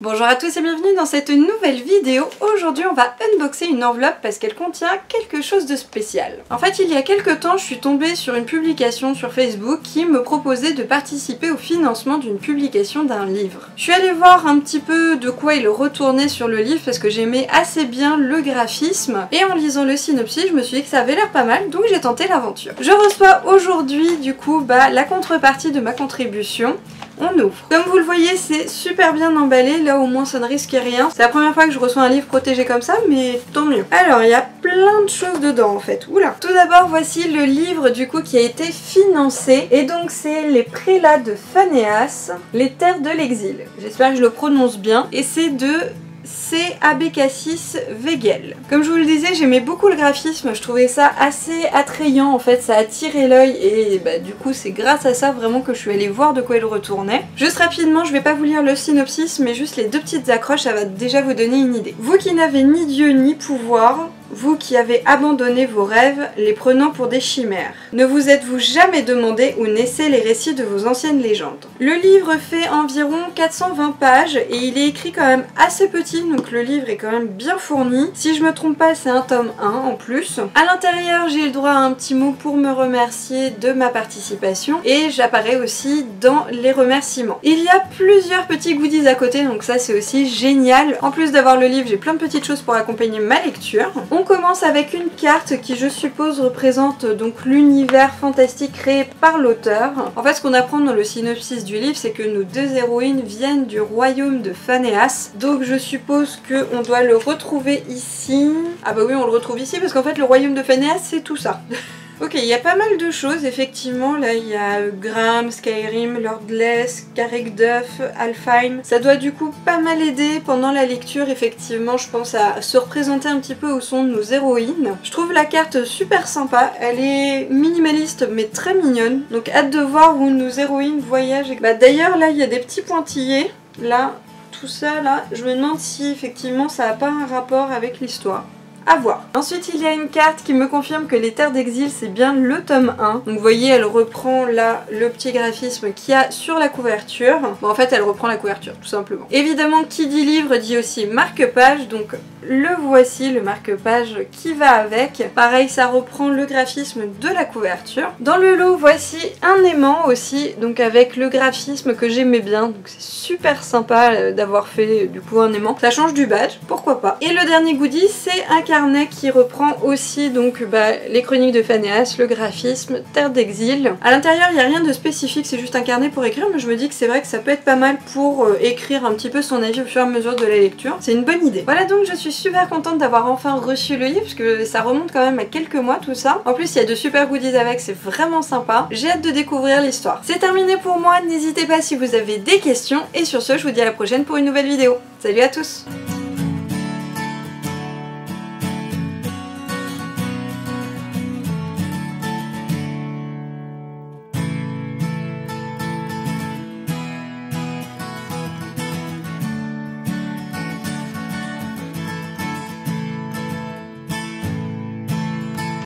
Bonjour à tous et bienvenue dans cette nouvelle vidéo. Aujourd'hui on va unboxer une enveloppe parce qu'elle contient quelque chose de spécial. En fait il y a quelques temps je suis tombée sur une publication sur Facebook qui me proposait de participer au financement d'une publication d'un livre. Je suis allée voir un petit peu de quoi il retournait sur le livre parce que j'aimais assez bien le graphisme et en lisant le synopsis je me suis dit que ça avait l'air pas mal donc j'ai tenté l'aventure. Je reçois aujourd'hui du coup la contrepartie de ma contribution. On ouvre. Comme vous le voyez, c'est super bien emballé. Là, au moins, ça ne risque rien. C'est la première fois que je reçois un livre protégé comme ça, mais tant mieux. Alors, il y a plein de choses dedans, en fait. Oula! Tout d'abord, voici le livre, du coup, qui a été financé. Et donc, c'est Les Prélats de Fanéas, Les Terres de l'Exil. J'espère que je le prononce bien. Et c'est de C. Abécassis Weigel. Comme je vous le disais, j'aimais beaucoup le graphisme, je trouvais ça assez attrayant en fait, ça attirait l'œil et du coup c'est grâce à ça vraiment que je suis allée voir de quoi il retournait. Juste rapidement, je vais pas vous lire le synopsis mais juste les deux petites accroches, ça va déjà vous donner une idée. Vous qui n'avez ni Dieu ni pouvoir, vous qui avez abandonné vos rêves, les prenant pour des chimères. Ne vous êtes-vous jamais demandé où naissaient les récits de vos anciennes légendes? Le livre fait environ 420 pages et il est écrit quand même assez petit, donc le livre est quand même bien fourni. Si je me trompe pas, c'est un tome 1 en plus. À l'intérieur, j'ai le droit à un petit mot pour me remercier de ma participation et j'apparais aussi dans les remerciements. Il y a plusieurs petits goodies à côté, donc ça c'est aussi génial. En plus d'avoir le livre, j'ai plein de petites choses pour accompagner ma lecture. On commence avec une carte qui je suppose représente donc l'univers fantastique créé par l'auteur. En fait ce qu'on apprend dans le synopsis du livre c'est que nos deux héroïnes viennent du royaume de Fanéas. Donc je suppose qu'on doit le retrouver ici. Ah bah oui on le retrouve ici parce qu'en fait le royaume de Fanéas c'est tout ça. Ok, il y a pas mal de choses, effectivement, là il y a Grimm, Skyrim, Lordless, Karik Duff, Alfheim. Ça doit du coup pas mal aider pendant la lecture, effectivement, je pense à se représenter un petit peu où sont nos héroïnes. Je trouve la carte super sympa, elle est minimaliste mais très mignonne, donc hâte de voir où nos héroïnes voyagent. D'ailleurs là il y a des petits pointillés, là, tout ça, là, je me demande si effectivement ça n'a pas un rapport avec l'histoire. À voir. Ensuite il y a une carte qui me confirme que les terres d'exil c'est bien le tome 1. Donc vous voyez elle reprend là le petit graphisme qu'il y a sur la couverture. Bon en fait elle reprend la couverture tout simplement. Évidemment qui dit livre dit aussi marque-page donc le voici le marque-page qui va avec. Pareil ça reprend le graphisme de la couverture. Dans le lot voici un aimant aussi donc avec le graphisme que j'aimais bien donc c'est super sympa d'avoir fait du coup un aimant. Ça change du badge pourquoi pas. Et le dernier goodie c'est un carnet qui reprend aussi donc les chroniques de Fanéas, le graphisme, Terre d'exil. À l'intérieur il n'y a rien de spécifique, c'est juste un carnet pour écrire mais je me dis que c'est vrai que ça peut être pas mal pour écrire un petit peu son avis au fur et à mesure de la lecture, c'est une bonne idée. Voilà donc je suis super contente d'avoir enfin reçu le livre parce que ça remonte quand même à quelques mois tout ça. En plus il y a de super goodies avec, c'est vraiment sympa, j'ai hâte de découvrir l'histoire. C'est terminé pour moi, n'hésitez pas si vous avez des questions et sur ce je vous dis à la prochaine pour une nouvelle vidéo. Salut à tous!